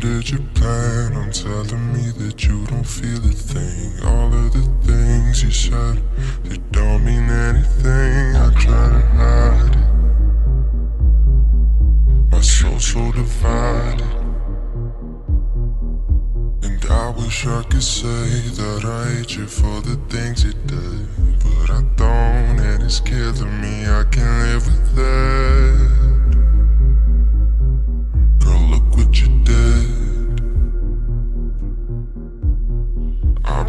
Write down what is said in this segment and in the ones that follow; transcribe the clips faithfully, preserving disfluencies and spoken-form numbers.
to Japan. I'm telling me that you don't feel a thing. All of the things you said, they don't mean anything. I try to hide it, my soul so divided. And I wish I could say that I hate you for the things you did, but I don't, and it's killing me. I can't live with that.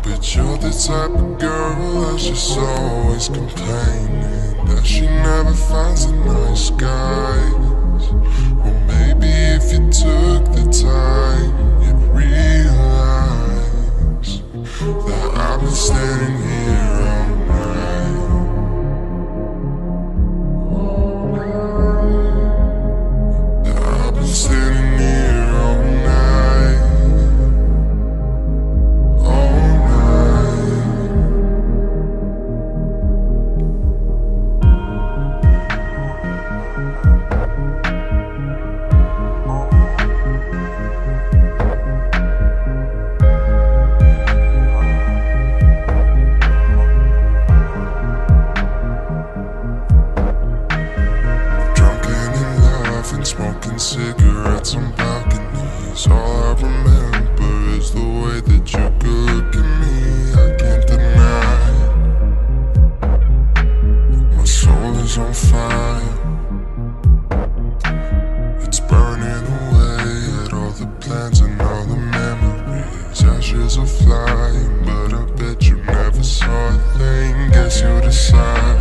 But you're the type of girl that's just always complaining that she never finds a nice guy. Well, maybe if you took the time, you'd realize that I've been standing here all night, that I've been standing here all night. Cigarettes on balconies, all I remember is the way that you could look at me. I can't deny it, my soul is on fire. It's burning away at all the plans and all the memories. Ashes are flying, but I bet you never saw a thing. Guess you decide.